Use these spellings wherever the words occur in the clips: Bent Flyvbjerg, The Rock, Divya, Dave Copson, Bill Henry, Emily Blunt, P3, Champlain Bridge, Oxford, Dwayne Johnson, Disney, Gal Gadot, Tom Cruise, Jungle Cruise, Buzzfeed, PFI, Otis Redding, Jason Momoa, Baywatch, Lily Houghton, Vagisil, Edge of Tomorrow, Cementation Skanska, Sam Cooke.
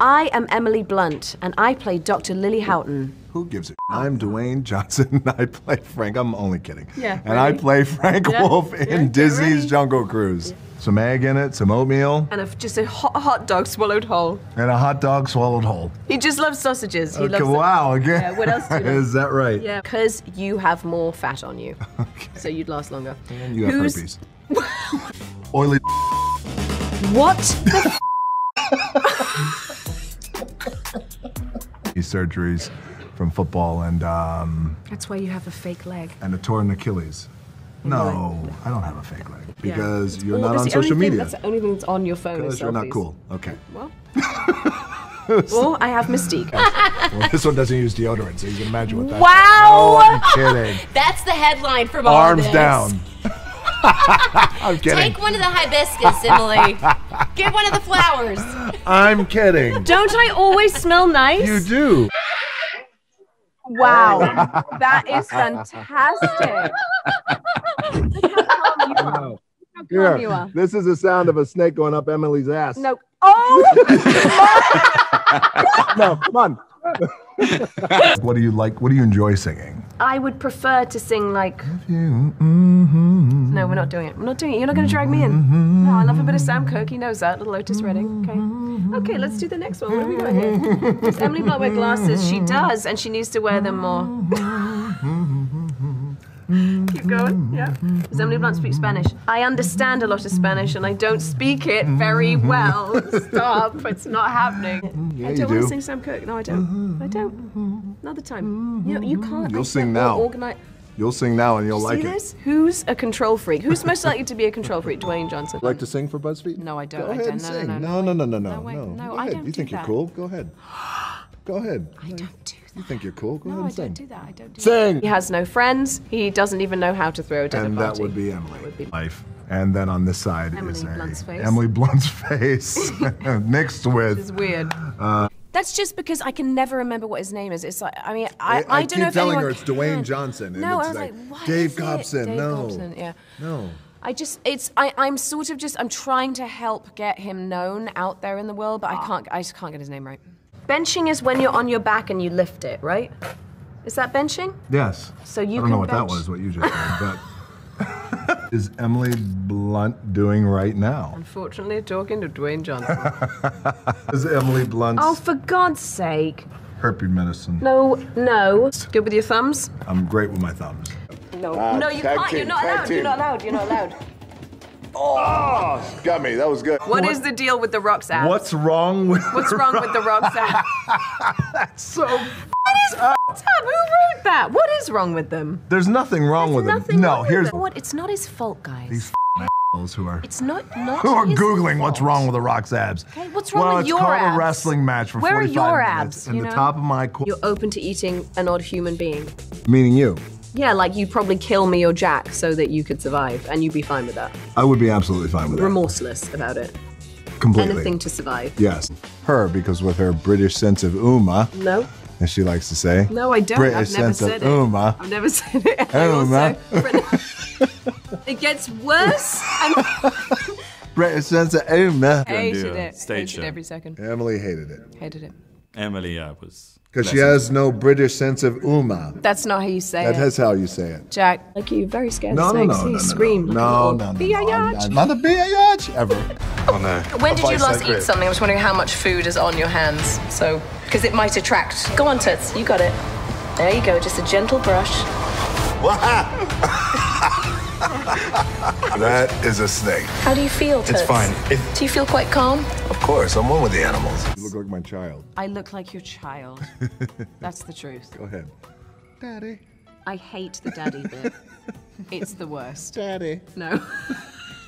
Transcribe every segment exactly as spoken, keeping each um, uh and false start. I am Emily Blunt, and I play Doctor Lily Houghton. Who gives a oh. I'm Dwayne Johnson, and I play Frank. I'm only kidding. Yeah. And ready? I play Frank yeah. Wolf in yeah, Disney's Jungle Cruise. Yeah. Some egg in it, some oatmeal. And a, just a hot, hot dog swallowed whole. And a hot dog swallowed whole. He just loves sausages. He okay, loves wow, again. Yeah, what else do you love? Is that right? Yeah, because you have more fat on you. Okay. So you'd last longer. And you have Who's... herpes. Oily What the surgeries from football and um... That's why you have a fake leg. And a torn Achilles. No, no, I don't have a fake leg. Because yeah, you're not on social media. Thing, that's the only thing that's on your phone. Because you're not cool. Okay. Well, well I have mystique. Well, this one doesn't use deodorant, so you can imagine what that wow. is. Wow! No, I'm kidding. That's the headline from all Arms of this. Down. I'm kidding. Take one of the hibiscus, Emily. Get one of the flowers. I'm kidding. Don't I always smell nice? You do. Wow. That is fantastic. Look how calm you are. No. Look how calm you are. This is the sound of a snake going up Emily's ass. No. Oh! No, come on. What do you like? What do you enjoy singing? I would prefer to sing like... No, we're not doing it. We're not doing it. You're not going to drag me in. No, I love a bit of Sam Cooke. He knows that. Little Otis Redding. Okay. Okay, let's do the next one. What do we got here? Does Emily Blunt wear glasses? She does, and she needs to wear them more. Keep going. Yeah. Does Emily Blunt speak Spanish? I understand a lot of Spanish, and I don't speak it very well. Stop. It's not happening. Yeah, I don't want to sing Sam Cooke. No, I don't. I don't. Another time. You know, you can't. You'll sing now. Organize. You'll sing now and you'll like it. See this? Who's a control freak? Who's most likely to be a control freak? Dwayne Johnson. Like to sing for Buzzfeed? No, I don't. Go ahead and sing. No, no, no, no, no, no. No, I don't. You think you're cool? Go ahead. Go ahead. I don't do that. You think you're cool? Go ahead and sing. No, I don't do that. I don't do that. Sing! He has no friends. He doesn't even know how to throw a dinner party. And that would be Emily. Life. And then on this side is Emily Blunt's face. Mixed with... This is weird. That's just because I can never remember what his name is. It's like, I mean, I, I, I don't know if anyone I keep telling her it's Dwayne Johnson. And no, it's I was like, like what Dave Copson, Dave no. Copson, yeah. No. I just, it's, I, I'm sort of just, I'm trying to help get him known out there in the world, but I can't, I just can't get his name right. Benching is when you're on your back and you lift it, right? Is that benching? Yes. So you I don't know what bench. That was, what you just said, but. Is Emily Blunt doing right now? Unfortunately, talking to Dwayne Johnson. Is Emily Blunt? Oh, for God's sake. Herpy medicine. No, no. Good with your thumbs? I'm great with my thumbs. No, uh, no, you can't. Team, you're, not you're not allowed. You're not allowed. You're not allowed. Oh, got me. That was good. What, what is the deal with the rock's app? What's wrong with What's the wrong with the rock's app? That's so That is f***ed up. Who wrote that? What is wrong with them? There's nothing wrong There's with nothing them. Wrong no, with here's them. What it's not his fault, guys. These assholes who are it's not not who are googling fault. What's wrong with the Rock's abs. Okay, what's wrong well, with your abs? Well, it's called a wrestling match for Where forty-five Where are your abs? In you know? The top of my core. You're open to eating an odd human being. Meaning you. Yeah, like you'd probably kill me or Jack so that you could survive, and you'd be fine with that. I would be absolutely fine with Remorseless that. Remorseless about it. Completely. Anything to survive. Yes, her because with her British sense of uma. No. As she likes to say. No, I don't. British I've never sense said of it. Uma. I've never said it. Uma. Also, it gets worse. British sense of Uma. Hated it. Hated it every second. Emily hated it. Hated it. Emily, I was. Because she has no British sense of uma. That's not how you say that it. That is how you say it. Jack, like you very scared of snakes. No, no, no, no, scream. No, no, no. Be a yacht. Not a be a yacht ever. Oh no. When did you last eat something? I was wondering how much food is on your hands. So, because it might attract. Go on, Toots. You got it. There you go. Just a gentle brush. That is a snake. How do you feel, Toots? It's fine. It... Do you feel quite calm? Of course, I'm one with the animals. You look like my child. I look like your child. That's the truth. Go ahead. Daddy. I hate the daddy bit. It's the worst. Daddy. No.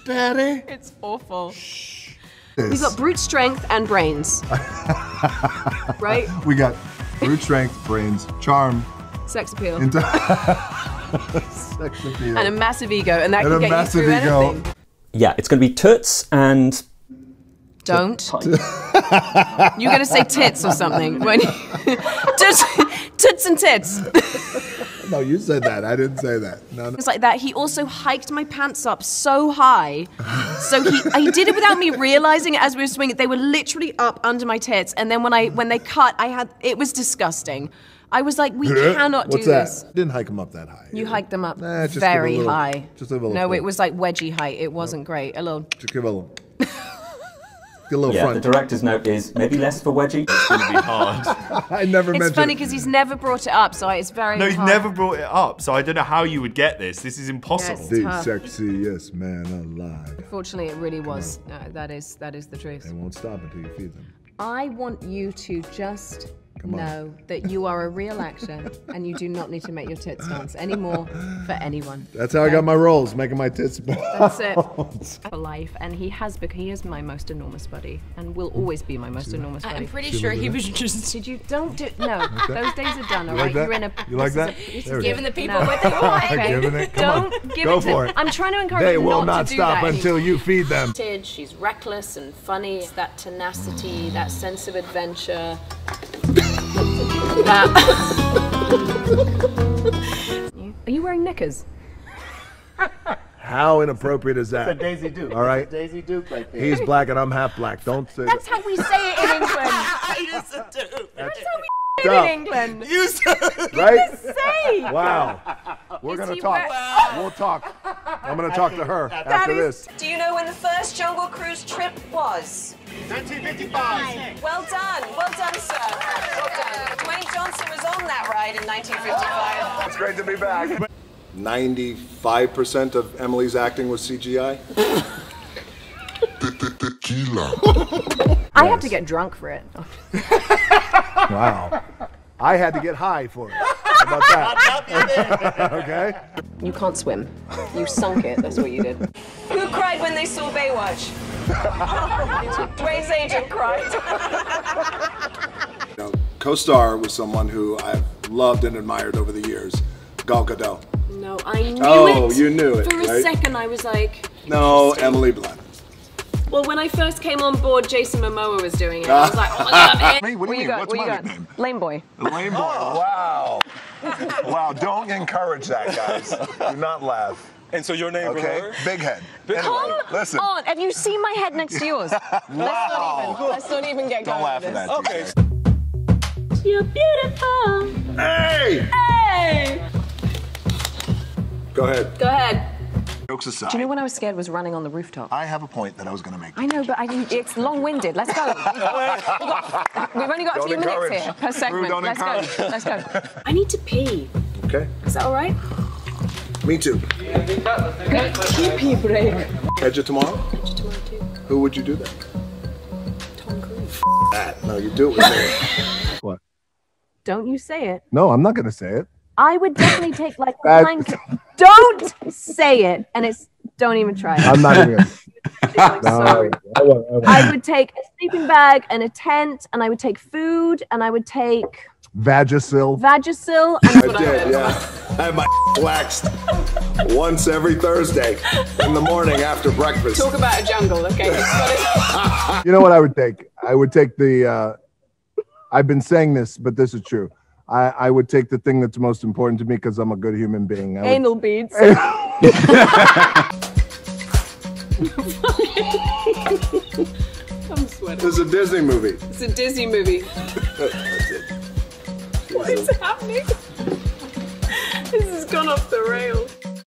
Daddy. It's awful. Shh. We've got brute strength and brains. Right? We got brute strength, brains, charm. Sex appeal. Sex appeal. And a massive ego, and that and can a get massive you through ego. Anything. Yeah, it's going to be toots and... Don't. You're going to say tits or something. When you... toots, toots and tits. No, you said that. I didn't say that. No, no. It was like that. He also hiked my pants up so high. So he, he did it without me realizing as we were swinging. They were literally up under my tits. And then when I when they cut, I had it was disgusting. I was like, we cannot do What's that? this. Didn't hike them up that high. You either. hiked them up nah, just very give a little, high. Just give a little no, point. It was like wedgie height. It wasn't nope. great. A little. Just give a little. A little yeah, front. The director's note is maybe less for wedgie. It's going to be hard. I never mentioned it. It's funny because he's never brought it up, so it's very No, he's hard. never brought it up, so I don't know how you would get this. This is impossible. Yes, the sexiest man alive. Unfortunately, it really was. No, that is that is the truth. They won't stop until you feed them. I want you to just... know that you are a real actor and you do not need to make your tits dance anymore for anyone. That's how um, I got my roles, making my tits bounce. That's it. For life, and he has become, he is my most enormous buddy and will always be my most enormous buddy. I'm pretty sure he was just... Did you, don't do, no, okay. Those days are done, all right? Like You're in a... You like that? You're giving the people no. what they want. Okay. Giving it, come don't on. give Go it to them. I'm trying to encourage them not, not to do that. They will not stop until anymore. you feed them. She's reckless and funny. It's that tenacity, that sense of adventure. Are you wearing knickers? How inappropriate is that? It's a Daisy Duke. All right. It's a Daisy Duke right there. He's black and I'm half black. Don't say That's that. how we say it in England. I just do. That's how we say it in England. You right? say. Wow. We're is gonna talk. Wow. We'll talk. I'm gonna talk to her that after is, this. Do you know when the first Jungle Cruise trip was? nineteen fifty-five. Well done, well done, sir. Well done. Dwayne Johnson was on that ride in nineteen fifty-five. It's great to be back. ninety-five percent of Emily's acting was C G I. I had to get drunk for it. Wow. I had to get high for it. How about that? Okay. You can't swim. You sunk it. That's what you did. Who cried when they saw Baywatch? Dwayne's agent cried. You know, co-star was someone who I've loved and admired over the years, Gal Gadot. No, I knew oh, it. Oh, you knew it. For a right? second, I was like. No, Emily Blunt. Well, when I first came on board, Jason Momoa was doing it. I was like, oh my God, man. Hey, what do you mean? What's my nickname? Lame boy. Lame boy. Oh, wow. Wow, don't encourage that, guys. Do not laugh. And so your name okay. for her? Big head. Big Come anyway, listen. on. Have you seen my head next to yours? Wow. Let's not even, let's not even get don't going Don't laugh at that. Okay. You're beautiful. Hey! Hey! Go ahead. Go ahead. Jokes aside. Do you know when I was scared was running on the rooftop? I have a point that I was going to make. I know, but I didn't, it's long-winded. Let's go. We've, got, we've only got don't a few encourage. minutes here per segment. Don't Let's encourage. go. Let's go. I need to pee. Okay. Is that all right? Me too. Good pee pee break. Edge of Tomorrow? Edge of Tomorrow too. Who would you do that? Tom Cruise. That. No, you do it with me. What? Don't you say it. No, I'm not going to say it. I would definitely take like a blanket. Don't say it, and it's don't even try it. I'm not even. I'm sorry. No, I, won't, I, won't. I would take a sleeping bag and a tent, and I would take food, and I would take Vagisil. Vagisil. And I did, I yeah. I had my waxed once every Thursday in the morning after breakfast. Talk about a jungle, okay? You know what I would take? I would take the. Uh, I've been saying this, but this is true. I, I would take the thing that's most important to me because I'm a good human being. I Anal would... beads. I'm sweating. This is a Disney movie. It's a Disney movie. That's it. What is happening? This has gone off the rails.